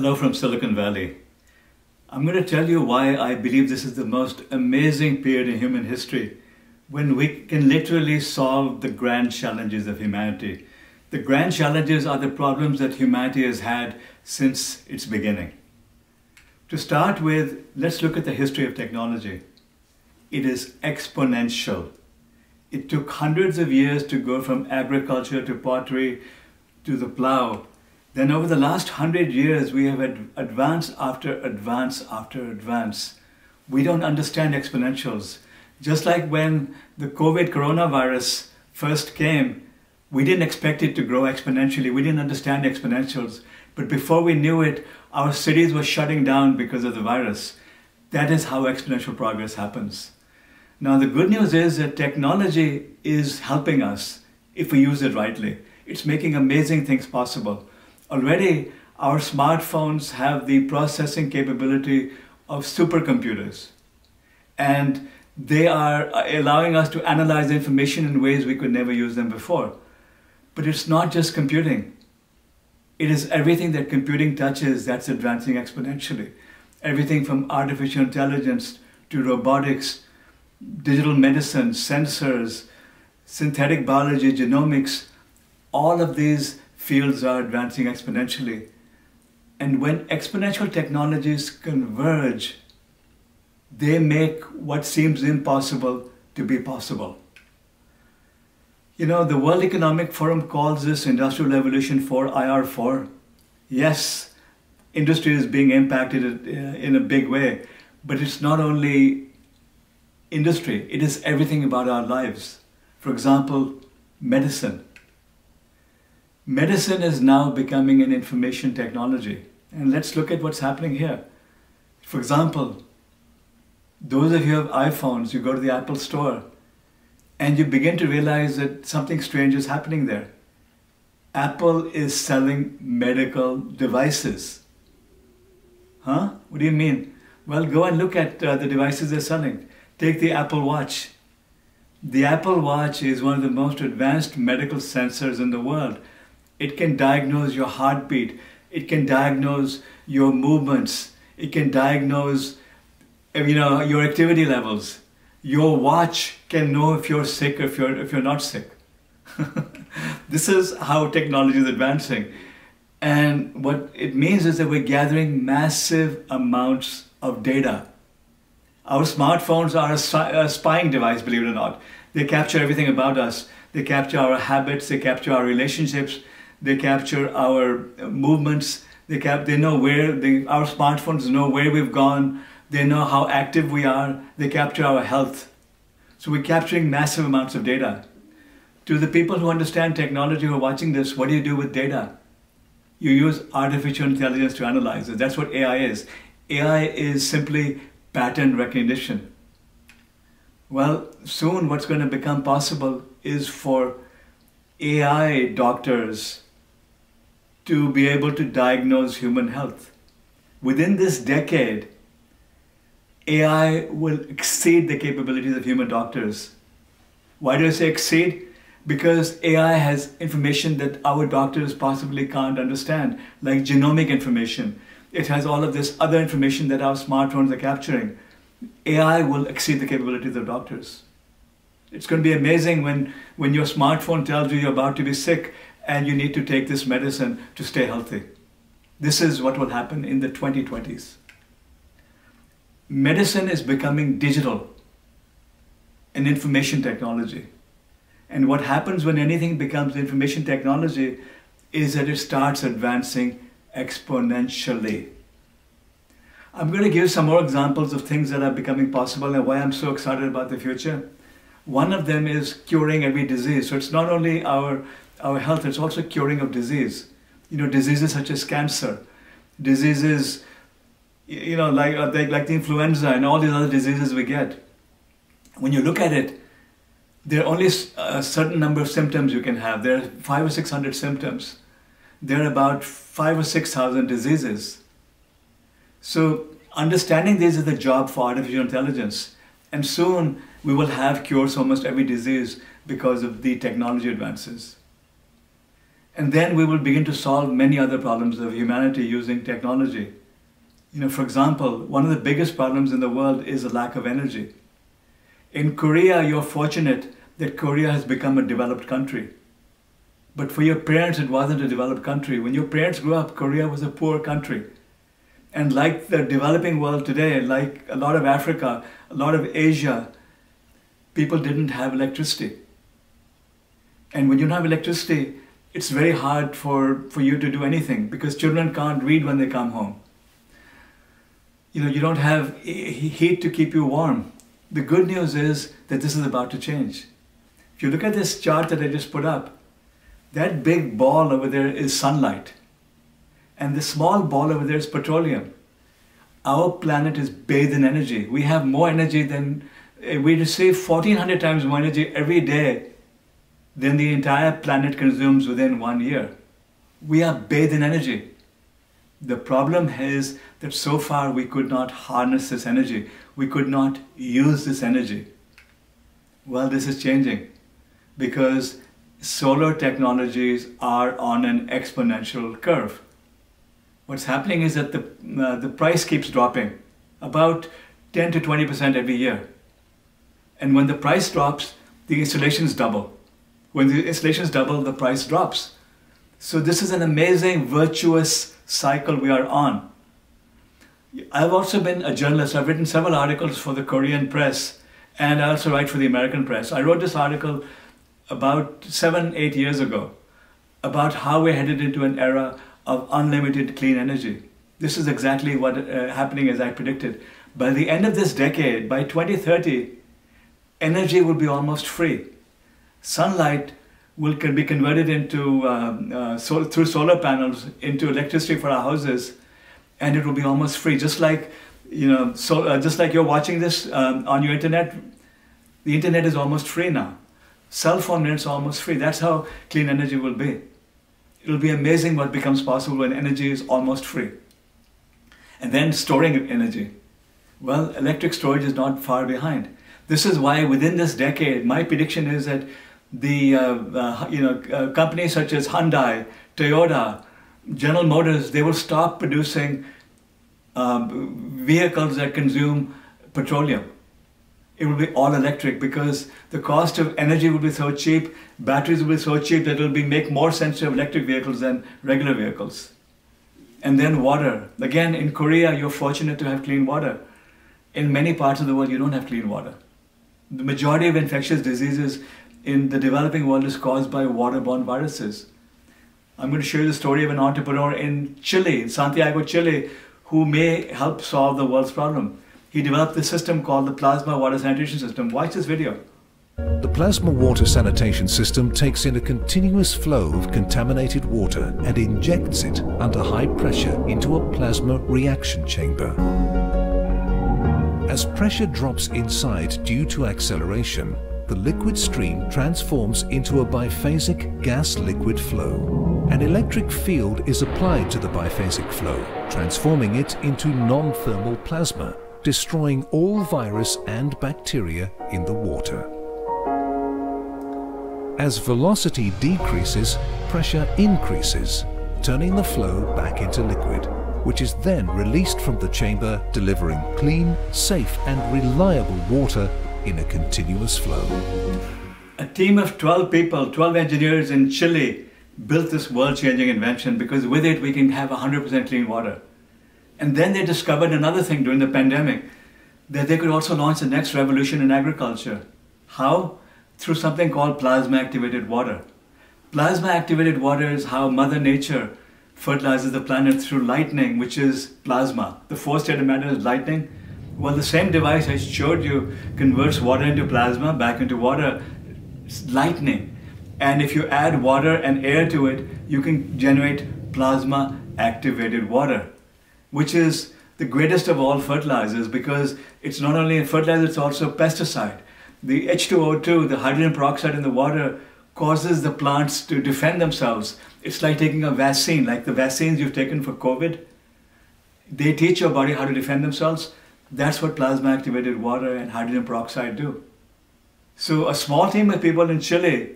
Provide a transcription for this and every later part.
Hello from Silicon Valley. I'm going to tell you why I believe this is the most amazing period in human history, when we can literally solve the grand challenges of humanity. The grand challenges are the problems that humanity has had since its beginning. To start with, let's look at the history of technology. It is exponential. It took hundreds of years to go from agriculture to pottery to the plow. Then over the last 100 years, we have advance after advance after advance. We don't understand exponentials. Just like when the COVID coronavirus first came, we didn't expect it to grow exponentially. We didn't understand exponentials. But before we knew it, our cities were shutting down because of the virus. That is how exponential progress happens. Now, the good news is that technology is helping us if we use it rightly. It's making amazing things possible. Already, our smartphones have the processing capability of supercomputers, and they are allowing us to analyze information in ways we could never use them before. But it's not just computing. It is everything that computing touches that's advancing exponentially. Everything from artificial intelligence to robotics, digital medicine, sensors, synthetic biology, genomics, all of these fields are advancing exponentially. And when exponential technologies converge, they make what seems impossible to be possible. You know, the World Economic Forum calls this Industrial Revolution 4, IR4. Yes, industry is being impacted in a big way, but it's not only industry, it is everything about our lives. For example, medicine. Medicine is now becoming an information technology. And let's look at what's happening here. For example, those of you who have iPhones, you go to the Apple store and you begin to realize that something strange is happening there. Apple is selling medical devices. Huh? What do you mean? Well, go and look at the devices they're selling. Take the Apple Watch. The Apple Watch is one of the most advanced medical sensors in the world. It can diagnose your heartbeat. It can diagnose your movements. It can diagnose your activity levels. Your watch can know if you're sick or if you're not sick. This is how technology is advancing. And what it means is that we're gathering massive amounts of data. Our smartphones are a spying device, believe it or not. They capture everything about us. They capture our habits. They capture our relationships. They capture our movements. They know where, our smartphones know where we've gone. They know how active we are. They capture our health. So we're capturing massive amounts of data. To the people who understand technology who are watching this, what do you do with data? You use artificial intelligence to analyze it. That's what AI is. AI is simply pattern recognition. Well, soon what's going to become possible is for AI doctors to be able to diagnose human health. Within this decade, AI will exceed the capabilities of human doctors. Why do I say exceed? Because AI has information that our doctors possibly can't understand, like genomic information. It has all of this other information that our smartphones are capturing. AI will exceed the capabilities of doctors. It's going to be amazing when your smartphone tells you you're about to be sick and you need to take this medicine to stay healthy. This is what will happen in the 2020s. Medicine is becoming digital and information technology. And what happens when anything becomes information technology is that it starts advancing exponentially. I'm going to give some more examples of things that are becoming possible and why I'm so excited about the future. One of them is curing every disease. So it's not only our health, it's also curing of disease. You know, diseases such as cancer, diseases, you know, like the influenza and all these other diseases we get. When you look at it, there are only a certain number of symptoms you can have. There are 500 or 600 symptoms. There are about 5,000 or 6,000 diseases. So understanding these is the job for artificial intelligence. And soon we will have cures for almost every disease because of the technology advances. And then we will begin to solve many other problems of humanity using technology. You know, for example, one of the biggest problems in the world is a lack of energy. In Korea, you're fortunate that Korea has become a developed country. But for your parents, it wasn't a developed country. When your parents grew up, Korea was a poor country. And like the developing world today, like a lot of Africa, a lot of Asia, people didn't have electricity. And when you don't have electricity, it's very hard for you to do anything because children can't read when they come home. You know, you don't have heat to keep you warm. The good news is that this is about to change. If you look at this chart that I just put up, that big ball over there is sunlight. And the small ball over there is petroleum. Our planet is bathed in energy. We have more energy than, we receive 1,400 times more energy every day than the entire planet consumes within 1 year. We are bathed in energy. The problem is that so far we could not harness this energy. We could not use this energy. Well, this is changing because solar technologies are on an exponential curve. What's happening is that the price keeps dropping about 10 to 20% every year. And when the price drops, the installations double. When the installations double, the price drops. So this is an amazing virtuous cycle we are on. I've also been a journalist. I've written several articles for the Korean press, and I also write for the American press. I wrote this article about 7-8 years ago about how we're headed into an era of unlimited clean energy. This is exactly what happening as I predicted. By the end of this decade, by 2030, energy will be almost free. Sunlight can be converted into, through solar panels into electricity for our houses, and it will be almost free. Just like, you know, just like you're watching this on your internet, the internet is almost free now. Cell phone nets are almost free. That's how clean energy will be. It'll be amazing what becomes possible when energy is almost free. And then storing energy. Well, electric storage is not far behind. This is why within this decade, my prediction is that the companies such as Hyundai, Toyota, General Motors, they will stop producing vehicles that consume petroleum. It will be all electric because the cost of energy will be so cheap, batteries will be so cheap that it will make more sense to have electric vehicles than regular vehicles. And then water. Again, in Korea, you're fortunate to have clean water. In many parts of the world, you don't have clean water. The majority of infectious diseases in the developing world is caused by waterborne viruses. I'm going to show you the story of an entrepreneur in Chile, in Santiago, Chile, who may help solve the world's problem. He developed this system called the Plasma Water Sanitation System. Watch this video. The Plasma Water Sanitation System takes in a continuous flow of contaminated water and injects it under high pressure into a plasma reaction chamber. As pressure drops inside due to acceleration, the liquid stream transforms into a biphasic gas-liquid flow. An electric field is applied to the biphasic flow, transforming it into non-thermal plasma, destroying all virus and bacteria in the water. As velocity decreases, pressure increases, turning the flow back into liquid, which is then released from the chamber, delivering clean, safe, and reliable water in a continuous flow. A team of 12 people, 12 engineers in Chile, built this world-changing invention because with it we can have 100% clean water. And then they discovered another thing during the pandemic, that they could also launch the next revolution in agriculture. How? Through something called plasma activated water. Plasma activated water is how Mother Nature fertilizes the planet through lightning, which is plasma. The fourth state of matter is lightning. Well, the same device I showed you converts water into plasma, back into water. It's lightning. And if you add water and air to it, you can generate plasma activated water, which is the greatest of all fertilizers because it's not only a fertilizer, it's also a pesticide. The H2O2, the hydrogen peroxide in the water, causes the plants to defend themselves. It's like taking a vaccine, like the vaccines you've taken for COVID. They teach your body how to defend themselves. That's what plasma-activated water and hydrogen peroxide do. So a small team of people in Chile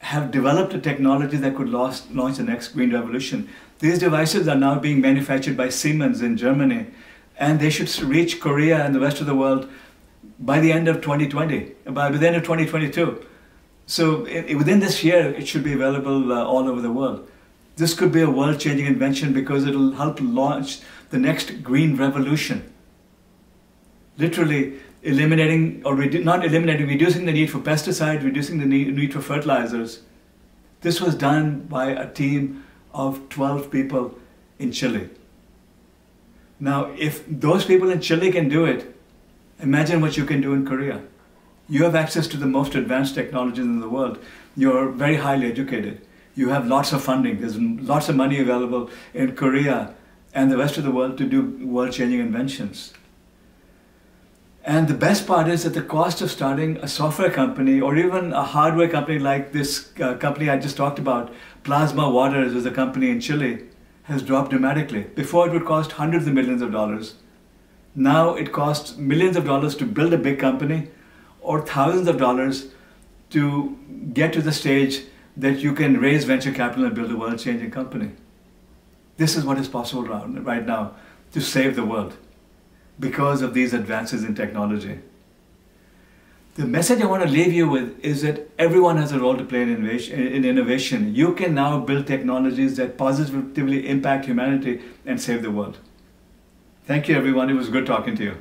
have developed a technology that could launch the next green revolution. These devices are now being manufactured by Siemens in Germany, and they should reach Korea and the rest of the world by the end of 2020, by the end of 2022. So within this year, it should be available all over the world. This could be a world-changing invention because it'll help launch the next green revolution. Literally eliminating, or reducing the need for pesticides, reducing the need for fertilizers. This was done by a team of 12 people in Chile. Now, if those people in Chile can do it, imagine what you can do in Korea. You have access to the most advanced technologies in the world. You're very highly educated. You have lots of funding. There's lots of money available in Korea and the rest of the world to do world-changing inventions. And the best part is that the cost of starting a software company or even a hardware company like this company I just talked about, Plasma Waters, is a company in Chile, has dropped dramatically. Before it would cost hundreds of millions of dollars. Now it costs millions of dollars to build a big company or thousands of dollars to get to the stage that you can raise venture capital and build a world-changing company. This is what is possible right now to save the world, because of these advances in technology. The message I want to leave you with is that everyone has a role to play in innovation. You can now build technologies that positively impact humanity and save the world. Thank you, everyone. It was good talking to you.